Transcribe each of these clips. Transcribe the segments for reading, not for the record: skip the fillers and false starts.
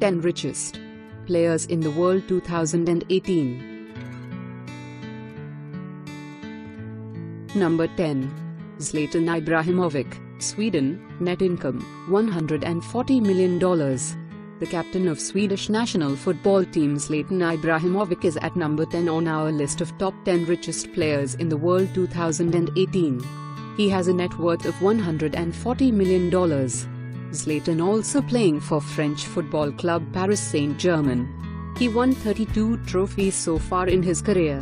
10 richest players in the world 2018. Number 10. Zlatan Ibrahimovic, Sweden, net income, $140 million. The captain of Swedish national football team Zlatan Ibrahimovic is at number 10 on our list of top 10 richest players in the world 2018. He has a net worth of $140 million. Zlatan also playing for French football club Paris Saint-Germain. He won 32 trophies so far in his career.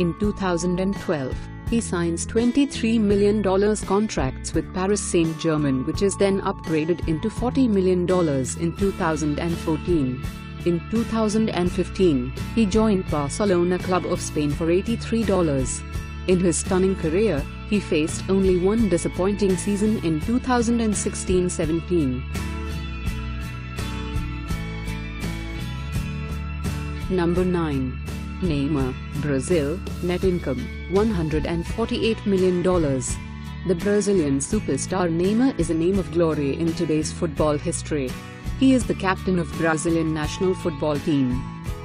In 2012, he signs $23 million contracts with Paris Saint-Germain, which is then upgraded into $40 million in 2014. In 2015, he joined Barcelona club of Spain for $83. In his stunning career, he faced only one disappointing season in 2016-17. Number 9. Neymar, Brazil, net income, $148 million. The Brazilian superstar Neymar is a name of glory in today's football history. He is the captain of Brazilian national football team.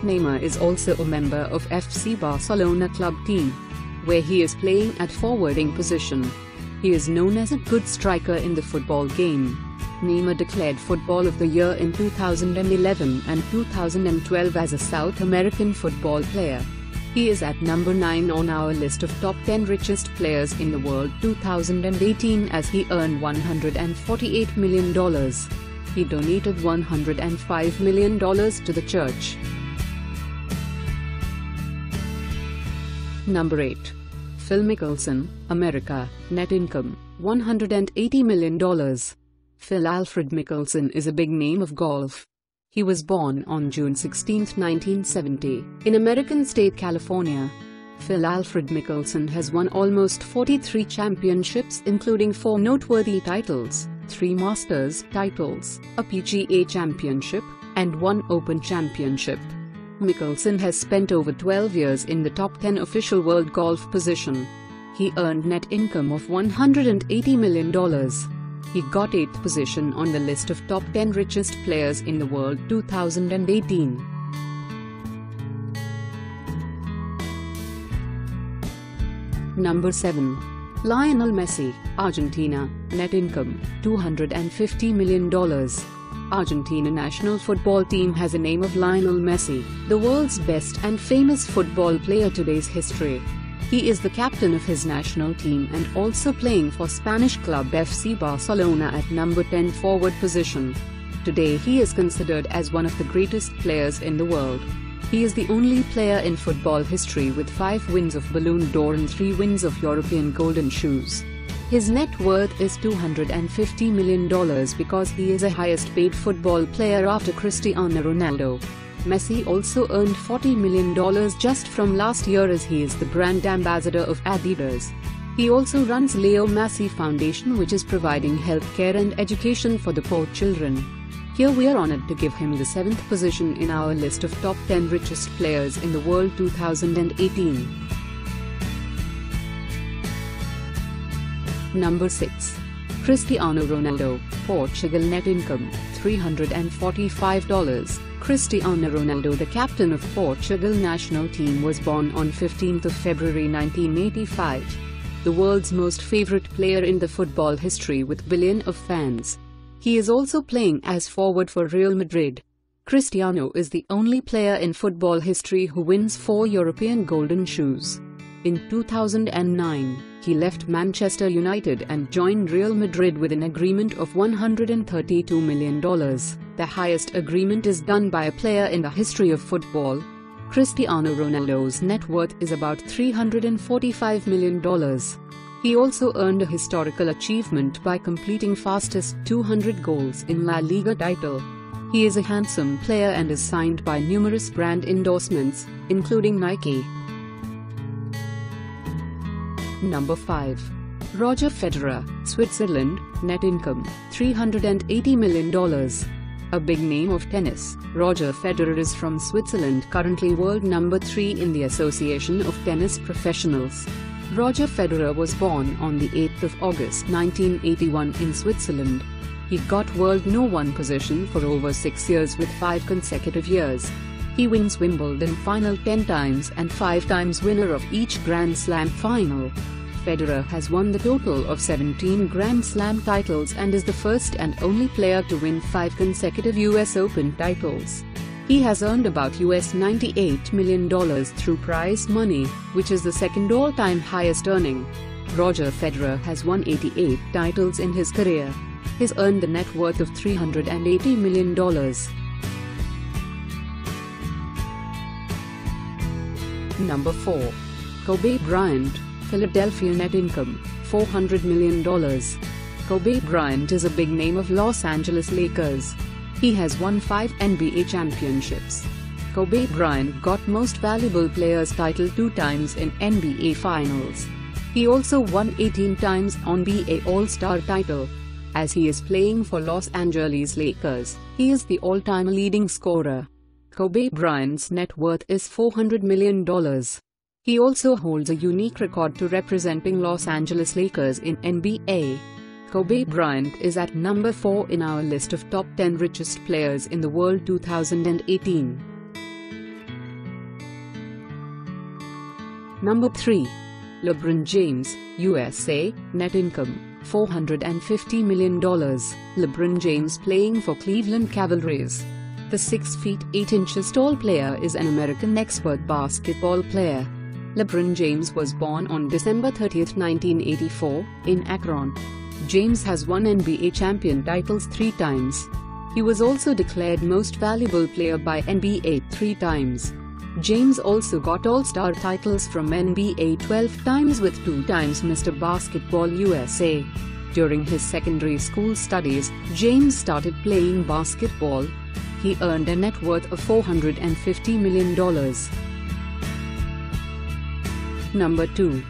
Neymar is also a member of FC Barcelona club team, where he is playing at forwarding position. He is known as a good striker in the football game. Neymar declared Football of the Year in 2011 and 2012 as a South American football player. He is at number 9 on our list of top 10 richest players in the world 2018 as he earned $148 million. He donated $105 million to the church. Number 8. Phil Mickelson, America, net income, $180 million. Phil Alfred Mickelson is a big name of golf. He was born on June 16, 1970, in American state California. Phil Alfred Mickelson has won almost 43 championships including 4 noteworthy titles, 3 Masters titles, a PGA championship, and 1 Open championship. Mickelson has spent over 12 years in the top 10 official world golf position. He earned net income of $180 million. He got 8th position on the list of top 10 richest players in the world 2018. Number 7. Lionel Messi, Argentina, net income, $250 million. Argentina national football team has a name of Lionel Messi, the world's best and famous football player today's history. He is the captain of his national team and also playing for Spanish club FC Barcelona at number 10 forward position. Today he is considered as one of the greatest players in the world. He is the only player in football history with 5 wins of Ballon d'Or and 3 wins of European Golden Shoes. His net worth is $250 million because he is the highest paid football player after Cristiano Ronaldo. Messi also earned $40 million just from last year as he is the brand ambassador of Adidas. He also runs Leo Messi Foundation, which is providing healthcare and education for the poor children. Here we are honored to give him the 7th position in our list of top 10 richest players in the world 2018. Number 6. Cristiano Ronaldo, Portugal, net income, $345. Cristiano Ronaldo, the captain of Portugal national team, was born on 15th of February 1985. The world's most favorite player in the football history with billions of fans. He is also playing as forward for Real Madrid. Cristiano is the only player in football history who wins 4 European Golden Shoes. In 2009, he left Manchester United and joined Real Madrid with an agreement of $132 million. The highest agreement is done by a player in the history of football. Cristiano Ronaldo's net worth is about $345 million. He also earned a historical achievement by completing fastest 200 goals in La Liga title. He is a handsome player and is signed by numerous brand endorsements, including Nike. Number 5. Roger Federer, Switzerland, net income, $380 million. A big name of tennis, Roger Federer is from Switzerland, currently world number 3 in the Association of Tennis Professionals. Roger Federer was born on the 8th of August 1981 in Switzerland. He got world No. 1 position for over 6 years with 5 consecutive years. He wins Wimbledon final 10 times and 5 times winner of each Grand Slam final. Federer has won the total of 17 Grand Slam titles and is the first and only player to win 5 consecutive US Open titles. He has earned about US$98 million through prize money, which is the second all-time highest earning. Roger Federer has won 88 titles in his career. He's earned a net worth of $380 million. Number 4. Kobe Bryant, Philadelphia. Net income, $400 million. Kobe Bryant is a big name of Los Angeles Lakers. He has won 5 NBA championships. Kobe Bryant got Most Valuable Players title 2 times in NBA Finals. He also won 18 times on NBA All-Star title. As he is playing for Los Angeles Lakers, he is the all-time leading scorer. Kobe Bryant's net worth is $400 million. He also holds a unique record to representing Los Angeles Lakers in NBA. Kobe Bryant is at number 4 in our list of top 10 richest players in the world 2018. Number 3. LeBron James, USA. Net income, $450 million. LeBron James playing for Cleveland Cavaliers. The 6 feet 8 inches tall player is an American expert basketball player. LeBron James was born on December 30, 1984, in Akron. James has won NBA champion titles 3 times. He was also declared Most Valuable Player by NBA 3 times. James also got All-Star titles from NBA 12 times, with 2 times Mr. Basketball USA. During his secondary school studies, James started playing basketball. He earned a net worth of $450 million. Number 2.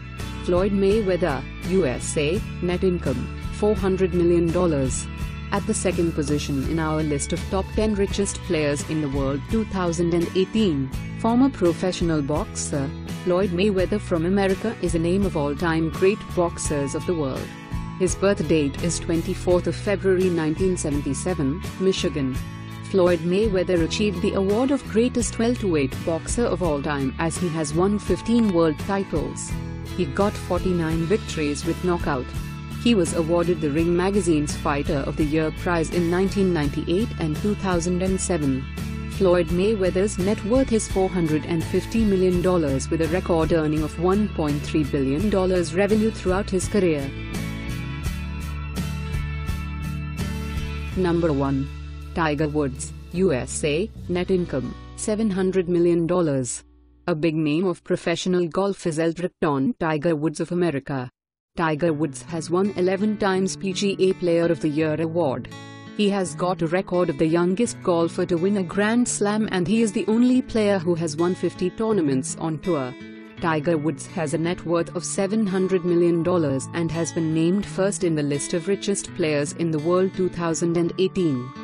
Floyd Mayweather, USA. Net income, $400 million. At the second position in our list of top 10 richest players in the world 2018, former professional boxer Floyd Mayweather from America is a name of all-time great boxers of the world. His birth date is 24th of February 1977, Michigan. Floyd Mayweather achieved the award of greatest welterweight boxer of all time, as he has won 15 world titles. He got 49 victories with knockout. He was awarded the Ring magazine's Fighter of the Year prize in 1998 and 2007. Floyd Mayweather's net worth is $450 million, with a record earning of $1.3 billion revenue throughout his career. Number 1. Tiger Woods, USA. Net income, $700 million. A big name of professional golf is Eldrick Tiger Woods of America. Tiger Woods has won 11 times PGA Player of the Year award. He has got a record of the youngest golfer to win a Grand Slam, and he is the only player who has won 50 tournaments on tour. Tiger Woods has a net worth of $700 million and has been named first in the list of richest players in the world 2018.